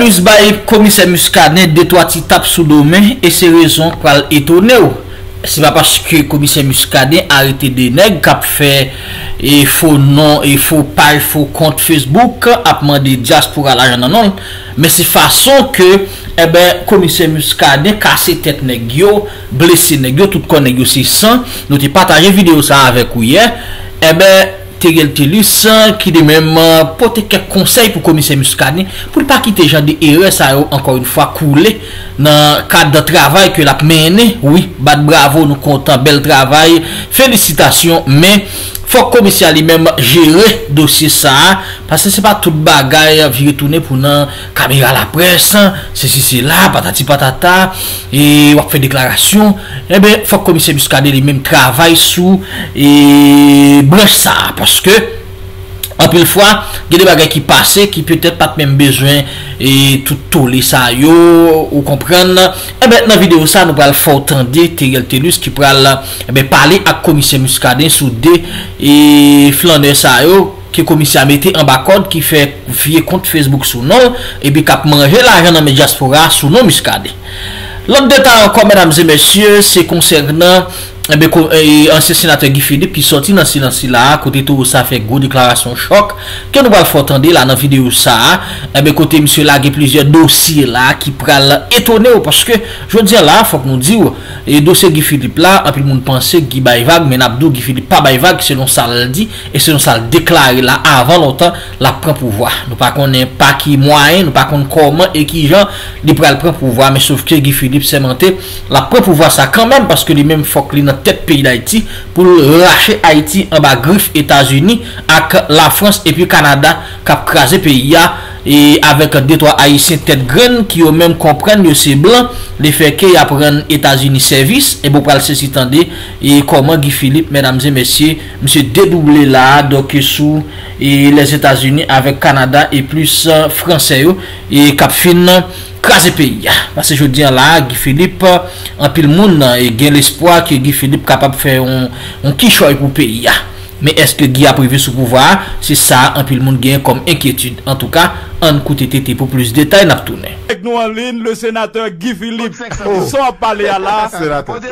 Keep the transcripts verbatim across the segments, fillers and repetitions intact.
Police baye commissaire Muscadet deux trois petits tapes sous domaine et c'est raison pral étonné. C'est pas parce que commissaire Muscadet arrêté des nègres qui fait et faux nom et faux page faux compte Facebook a demandé diaspora l'argent non non, mais c'est façon que eh ben commissaire Muscadet casser tête nèg yo, blessé nèg yo, tout connait yo c'est sang. Nous t'ai partagé vidéo ça avec vous hier. Eh ben Tegel Télus qui de même porter quelques conseils pour commissaire Muscadet pour ne pas quitter genre de erreur ça encore une fois couler dans cadre de travail que l'a mené. Oui, bad bravo, nous content, bel travail, félicitations, mais faut commissaire lui-même gérer dossier ça parce que c'est pas toute bagaille virer tourner pour nan caméra la presse ceci c'est là patati patata et on fait déclaration et ben faut commissaire Muscadet lui-même travaille sous et branche ça parce que en pile fois il y a des bagailles qui passent qui peut-être pas même besoin et tout toller ça yo ou comprendre et ben dans vidéo ça nous pral faut entendre Tegel Télus qui pral ben parler à commissaire Muscadet sous des et flander ça yo qui commissaire mettait en bas code qui fait vieux compte Facebook sous nom et puis cap manger l'argent dans mes diaspora sous nom Muscadet. L'autre détail encore mesdames et messieurs c'est concernant ancien sénateur Guy Philippe qui sorti dans silence là côté tout ça fait gros déclaration choc que nous va faut entendre là dans vidéo ça et bien côté monsieur là il plusieurs dossiers là qui pral étonné parce que je dis là faut que nous dire et dossier Guy Philippe là en plus monde pensait Guy bail vague mais n'abdou Guy Philippe pas bail vague selon ça le dit et selon ça le déclaré là avant longtemps la prend pouvoir nous pas connaît pas qui moyen nous pas connaît comment et qui gens il pral prend pouvoir mais sauf que Guy Philippe s'est menté la prend pouvoir ça quand même parce que les mêmes faut que tête pays d'Haïti pour lâcher Haïti en bas griffe États-Unis avec la France et puis Canada cap craser pays et avec deux trois haïtiens tête graine qui eux même comprennent que c'est blanc les fait qu'ils apprennent États-Unis service et bon pour se s'étendre et comment Guy Philippe mesdames et messieurs monsieur dédoublé là donc sous et les États-Unis avec Canada et plus français et cap fin craser pays parce que je dis là Guy Philippe en pile monde et gain l'espoir que Guy Philippe capable faire un un qui choix pour pays. Mais est-ce que Guy a prévu sous pouvoir? C'est ça, un peu le monde gagne comme inquiétude. En tout cas, on écoute T T pour plus de détails. Avec nous en ligne, le sénateur Guy Philippe. Oh. Sans parler à la,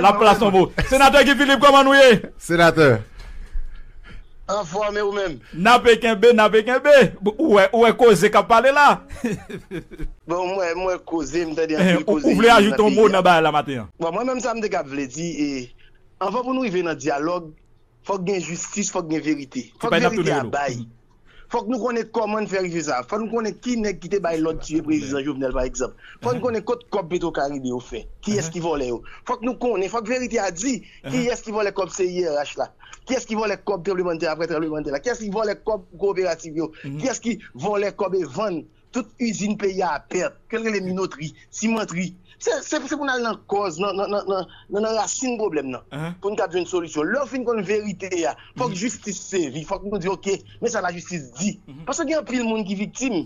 la place en vous. Sénateur Guy Philippe, comment nous y est? Sénateur. Informez vous-même. N'a pas qu'un B, n'a pas qu'un B. Où est causé qu'a parlé là? Bon, moi, moi, causé, me dit un peu causé. Vous voulez ajouter un mot dans la matin? Moi-même, ça me dit dit. Enfin, pour nous, il vient dans le dialogue. Faut qu'il y ait justice, faut qu'il y ait vérité. Faut que vérité à bail. Faut que nous connaissions comment faire ça. Faut que nous connaissions qui n'est qui te bail l'autre tuer président Jovenel par exemple. Faut que nous connaissions qui cop Beto Caribé au fait. Qui est-ce qui volait? Faut que nous connaissions, faut que vérité a dit qui est-ce qui volait cop C I R H là. Qui est-ce qui vole les copes parlementaires après parlementaires là? Qui est-ce qui vole les copes coopératives? Qui est-ce qui vole les copes et vend toute usine pays à perdre? Quelles sont les minoteries, cimenteries? C'est pour nous aller en cause, dans la racine du problème, pour nous trouver une solution. L'offre une vérité, il faut que la justice serve, il faut que nous disions ok, mais ça la justice dit. Parce qu'il y a plein de monde qui est victime,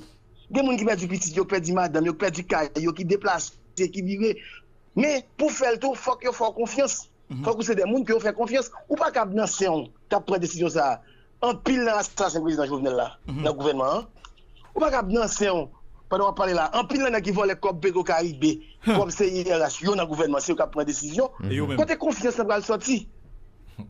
il y a des gens qui perdent du petit, qui perdent du madame, qui perdent du caille, qui déplacent, qui vivent. Mais pour faire le tour, il faut que vous fassiez confiance. Il faut que c'est des gens qui vous font confiance. Ou pas qu'à dans séance, tu as pris une décision ça. En pile dans l'assassin président Jovenel là, dans le gouvernement. Ou pas qu'à dans séance. Pendant qu'on parle là, en pile, on a qui vole les copes Beto Caribé, comme c'est I R H, il y a un gouvernement, c'est eux qui prennent décision. Quand tu as confiance, ça va le sortir.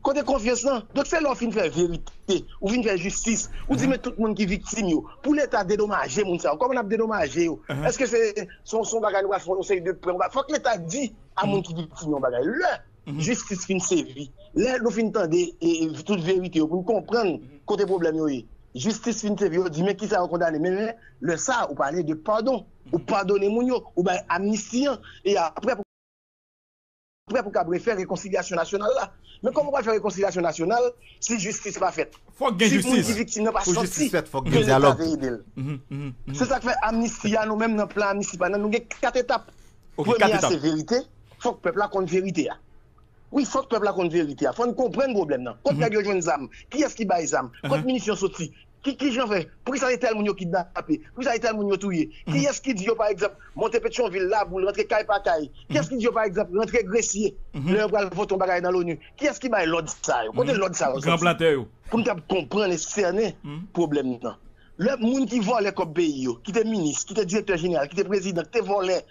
Quand tu as confiance, donc c'est là où on fait vérité, où on fait justice, où on dit que tout le monde qui est victime, pour l'État dédommager, comment on a dédommagé? Est-ce que c'est son bagage, on essaye de prendre? Il faut que l'État dise à mon qui est victime, bagage. Là, justice fin sévie. Là, nous fin tendez toute vérité, pour comprendre côté problème. Justice fin te vio, dit mais qui ça a condamné? Mais le ça, ou parler de pardon, ou pardonner Mounio, ou ben amnistie, et après pour après pour faire réconciliation nationale là. Mais comment on va faire réconciliation nationale si justice pas faite? Faut que justice. Si victime n'a pas sorti, faut que dialogue. C'est ça que fait amnistie à nous-mêmes dans le plan amnistie. Nous avons quatre étapes. Première c'est vérité, faut que peuple la compte vérité. Oui, il faut que le peuple ait une vérité. Il faut comprendre le problème. Quand il y a des jeunes âmes, qui est-ce qui bat les âmes? Quand les munitions sont sorties, qui j'en fait? Pour ça, il y a tel monde qui est kidnappé? Pour ça, il y a tel monde qui est tué? Qui est-ce qui dit, par exemple, monter Pétionville là, vous rentrez caille par caille? Qui est-ce qui dit, par exemple, rentrez Gressier? Là, vous allez voter bagaille dans l'ONU. Qui est-ce qui bat l'ordre de ça? Quand l'ordre de ça, vous allez comprendre et cerner le problème. Le monde qui volait comme pays, qui était ministre, qui était directeur général, qui était président, qui volait.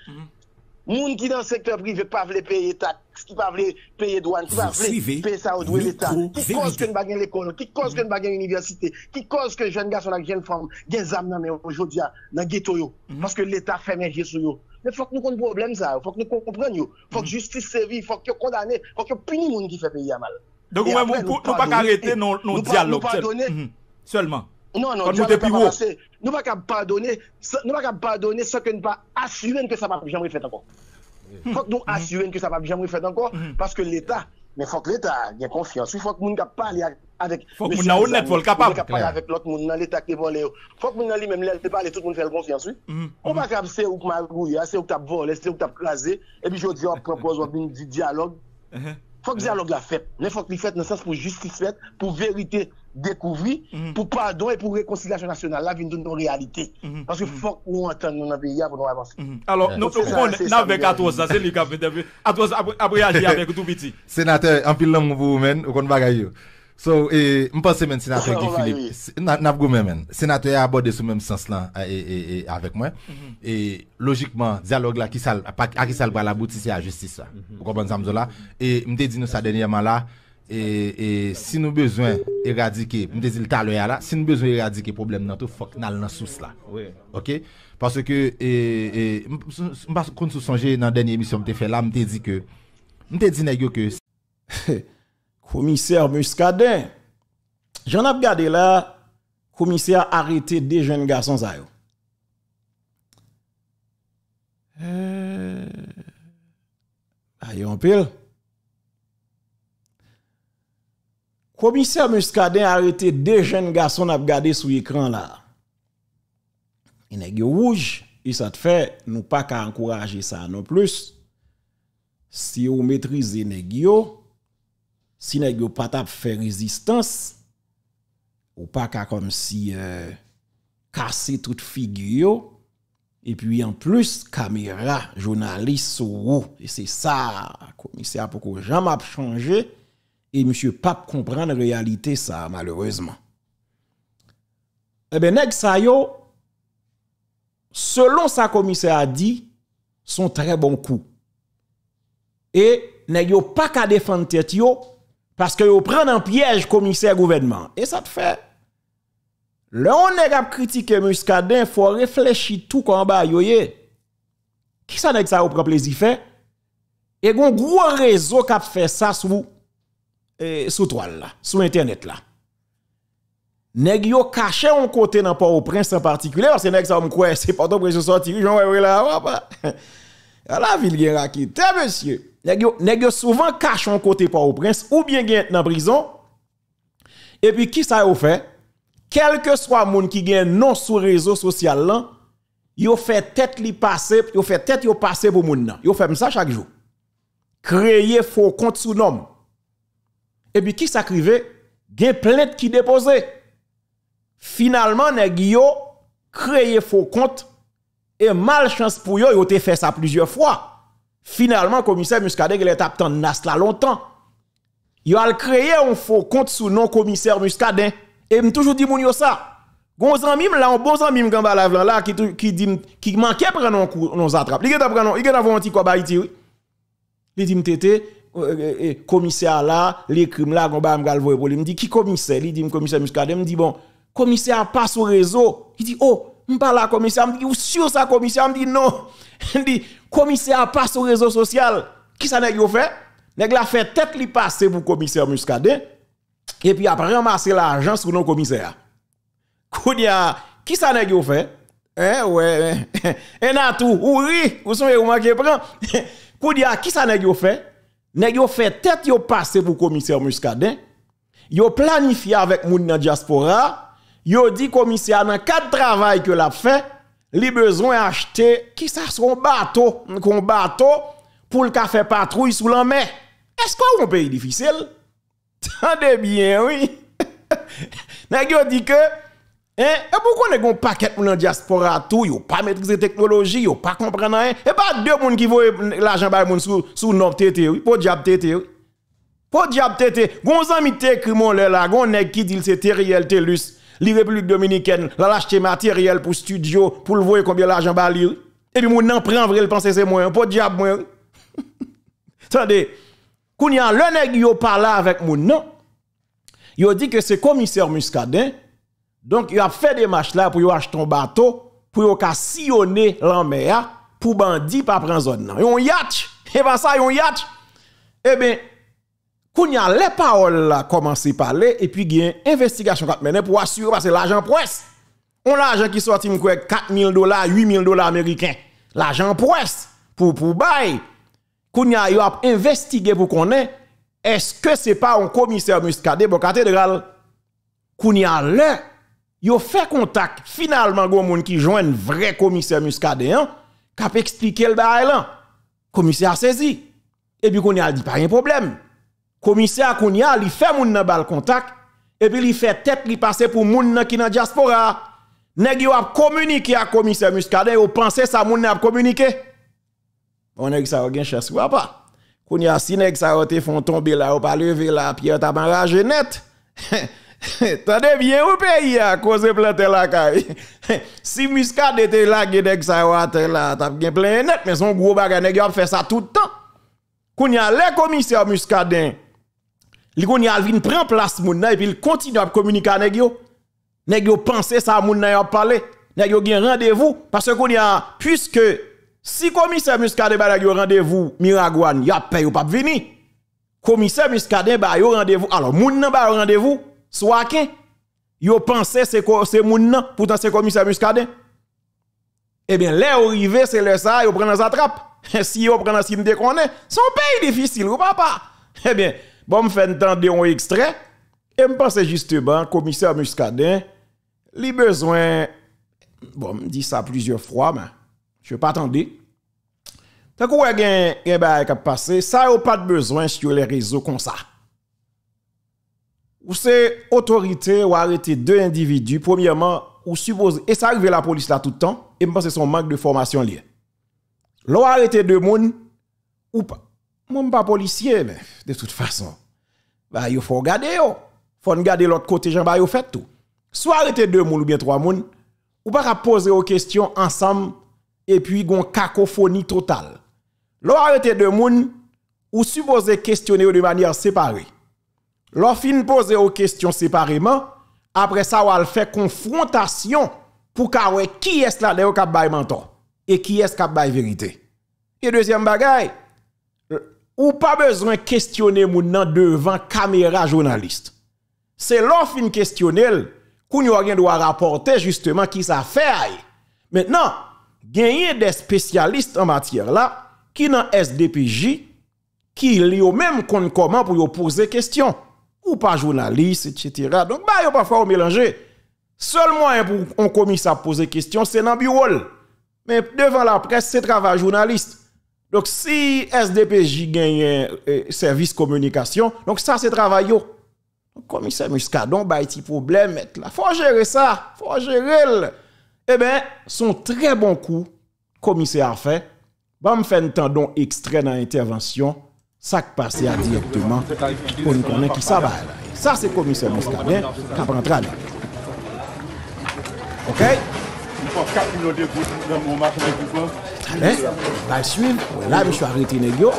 Les gens qui dans le secteur privé ne peuvent pas payer taxes, qui ne peuvent pas payer douane, qui ne peuvent pas payer ça au droit de l'État, qui cause que nous baguons l'école, qui cause que nous baguons l'université, qui cause que les jeunes garçons et les jeunes femmes ont des âmes aujourd'hui dans le ghetto, parce que l'État fait merger sur eux. Mais il faut que nous comprenions le problème, il faut que nous comprenions, il faut que la justice servie, il faut que nous condamnions, il faut que nous punissions les gens qui font payer mal. Donc nous ne pouvons pas arrêter nos dialogues seulement. Non, non, nous ne pouvons pas pardonner sans que nous ne assurons que ça ne va jamais faire encore. Il faut que nous assurons que ça ne va jamais faire encore parce que l'État, mais il faut que l'État ait confiance. Il faut que nous parlions avec l'autre monde dans l'État qui est volé. Il faut que nous même l'État parle tout le monde fait confiance. On ne peut pas c'est où tu as grouillé, c'est où tu as volé, c'est où tu as crasé. Et puis je dis, on propose du dialogue. Il faut que le dialogue la fait. Mais il faut qu'il fasse dans le sens pour justice faite, pour vérité découvrir, mm-hmm. pour pardon et pour réconciliation nationale. Là, vient de nos réalités. Mm-hmm. Parce qu'il faut que nous entendions dans le pays pour nous avancer. Mm-hmm. Alors, ouais. nous sommes avec Atos, c'est lui qui a fait. Atos a réagi avec tout petit. Sénateur, en pile, vous mène, vous connaissez. So, je pense que sénateur Philippe, sénateur a abordé ce même sens-là avec moi. Et logiquement, dialogue là, qui à qui ça va l'aboutir, c'est à la justice. Vous comprenez ça? Et je dis nous ça dernièrement là. Et, et si nous avons besoin d'éradiquer, je dis tout à l'heure, si nous avons besoin d'éradiquer le problème, il faut que nous ayons source là. Ok? Parce que, je me suis songé dans la dernière émission que j'ai fait là, je dis que, je dis que, commissaire Muscadin, j'en ai regardé là, commissaire arrêté des jeunes garçons. Euh... Aïe, on pile. Commissaire Muscadin arrêté des jeunes garçons n'a regardé sous l'écran là. Il n'est que rouge, et ça te fait, nous pas qu'à encourager ça non plus. Si vous maîtrisez les gens, si vous n'avez pas de faire résistance, ou pas comme si euh, casser toute figure, et puis en plus, caméra, journaliste, ou, et c'est ça, commissaire, pourquoi jamais m'a changé, et monsieur Pape comprend la réalité, ça, malheureusement. Eh bien, nèg sa yo, selon sa commissaire a dit, son très bon coup. Et nèg yo pas qu'à défendre tête yo, parce que vous prenez un piège commissaire gouvernement. Et ça te fait. Là, on est à critiquer Muscadin, il faut réfléchir tout en bas. Qui ça n'est que ça au propre plaisir fait? Et un gros réseau qui a fait ça sous sous toile là, sous internet là. Nèg yo caché un côté dans Port-au-Prince en particulier, parce que nèg ça me croit, c'est pas ton président sorti, j'en vais là. La ville qui a quitté, monsieur. Nèg yo souvent cache un côté par au prince ou bien gen dans prison. Et puis qui ça yo fait? Quel que soit moun qui gen non sur réseau social là, yo fait tête li passer, yo fait tête yo passer pour moun nan. Yo fait ça chaque jour. Créer faux compte sous nom. Et puis qui ça crivé? Gen plainte qui déposé. Finalement nèg yo créer faux compte et malchance pour yo, yo te fait ça plusieurs fois. Finalement, commissaire Muscadin, il est tapé en nas là longtemps. Il a créé un faux compte sous nom commissaire Muscadin. Et je toujours dit mon ça. Gonzan mime là, un bon zanmim gambalav là, qui dit, qui manquait prendre un coup, nous attrape. Il a prendre, il a un petit quoi baïti, oui. Il dit, m'tete, commissaire là, les crimes là, gombam galvoye pour lui. Il dit, qui commissaire? Il dit, commissaire Muscadin. Il dit, bon, commissaire passe au réseau. Il dit, oh. Je parle à la commissaire, je me dis, vous sur sa commissaire, je me dis non. Je dis, commissaire passe au réseau social. Qui ça n'est-ce fait? N'est-ce la fait tête li passe pour commissaire Muscadin. Et puis après, ramasser l'argent sur nos commissaires. Kounia, qui ça n'est-ce fait? Eh, ouais, eh. Et n'a tout, oui, vous savez, vous manquez prend. Kounia, qui ça n'est-ce fait? N'est-ce fait tête yo passe pour commissaire Muscadin. Yo planifié avec moun nan diaspora. Yo dit commissaire dans quatre travail que l'a fait, li besoin acheter qui ça son bateau, un bateau pour le café patrouille sous la mer. Est-ce qu'on un pays difficile? Tendez bien oui. Nèg yo dit que hein et pourquoi nèg un paquet pour la diaspora tout, yo pas maîtriser technologie, yo pas comprendre rien. Et pas deux monde qui voient l'argent bay moun sous sous nom tété oui, pour diable tété oui. Pour diable tété, gon zami t'écrit mon là, gon nèg qui dit c'est Teriel Telus. la République dominicaine, la acheter matériel pour studio, pour le voir combien l'argent va lire. Et puis, mon n'en prend vrai, le penser c'est moi, pas diable moi. Attendez, quand il y a le nèg qui parle avec mon nom, il dit que c'est commissaire Muscadin, donc il a fait des marches là pour acheter un bateau, pour sillonner la mer, pour bandit pas prendre zone. Un yacht, et pas ça, un yacht. Eh bien, quand il y a les paroles là, commencé à parler, et puis il y a une investigation pour assurer, parce que l'agent presse, on l'argent qui sorti quatre mille dollars, huit mille dollars américains, l'agent presse, pour pour bail. Quand il y a investigué pour qu'on ait, est-ce que ce n'est pas un commissaire Muscadet pour la cathédrale? Quand il y a là, il fait contact, finalement, il y a un monde qui joint un vrai commissaire Muscadet, hein, qui a expliqué le bail là. Commissaire saisi. Et puis, il y a dit, pas un problème. Commissaire Kounia, il fait moun nan bal contact et puis il fait tête li passer pour moun nan ki nan diaspora. Nèg yo a communiquer à commissaire Muscadet, yo penser ça moun nan a communiquer. On nèg sa gen chasse ou pas. Kounia si nèg sa yo te font tomber là, ou pas lever là, Pierre t'a barrage net. Tendez bien au pays à cause planter la caille. Si Muscadet te lagué nèg sa yo te là, t'a gen plein net, mais son gros bagage nèg yo a fait ça tout le temps. Kounia le commissaire Muscadin li kon yal vin pran plas moun nan et puis il continue à communiquer avec yo. Nèg yo pense ça moun nan yo parler, nèg yo gen rendez-vous parce que kon a puisque si commissaire Muscadin ba yo rendez-vous Miragouane, y a paye ou pas venir. Commissaire Muscadin ba yo rendez-vous. Alors moun nan ba yo rendez-vous soakin. Yo pense c'est c'est moun nan, pourtant c'est commissaire Muscadin. Eh bien là arrivé c'est le ça yo prend dans sa trappe. Si yo prend dans si me déconner, son pays difficile ou papa. Eh bien bon, me fait entendre un extrait et me pense justement commissaire Muscadin, les besoin bon, me dit ça plusieurs fois mais je pas attendre. Tant qu'on a gain gain bail qui passer, ça a pas de besoin sur les réseaux comme ça. Ou c'est autorité ou arrêter deux individus premièrement ou suppose et ça arrive la police là tout le temps et me pense son manque de formation lié. L'on arrêter deux monde ou pas. Moi, je ne suis pas policier, mais de toute façon, bah, il faut regarder. Il faut regarder l'autre côté, j'en bah, fait tout. Soit arrêter deux moules ou bien trois moules, ou pas poser aux questions ensemble, et puis gon cacophonie totale. L'on arrêter deux moules, ou supposer questionner de manière séparée. L'on fin poser aux questions séparément, après ça, on fait confrontation pour qu'on qui est là, qui a menton, et qui est qui a vérité. Et deuxième bagaille, ou pas besoin de questionner moun nan devant caméra journaliste. C'est l'offre une questionnelle qu'on a rien doit rapporter justement qui ça fait. Maintenant, gagner des spécialistes en matière là qui dans S D P J qui li au même compte comment pour poser question ou pas journaliste et cetera. Donc bah yo parfois mélanger. Seul moyen pour on commissaire poser question c'est dans bureau. Mais devant la presse c'est travail journaliste. Donc, si S D P J gagne euh, service communication, donc ça, c'est travail. Donc, commissaire Muscadin, bah, il y a problème, là. Faut gérer ça. Faut gérer. Eh bien, son très bon coup, commissaire a fait. Bah, me fait un tendon extrait dans l'intervention. Ça qui passe directement. On connaît qui ça va. Ça, c'est commissaire Muscadin qui a pris un. OK? quatre millions de gouttes dans mon marché de gouttes. Allez, va suivre. Là, je suis arrêté, négio.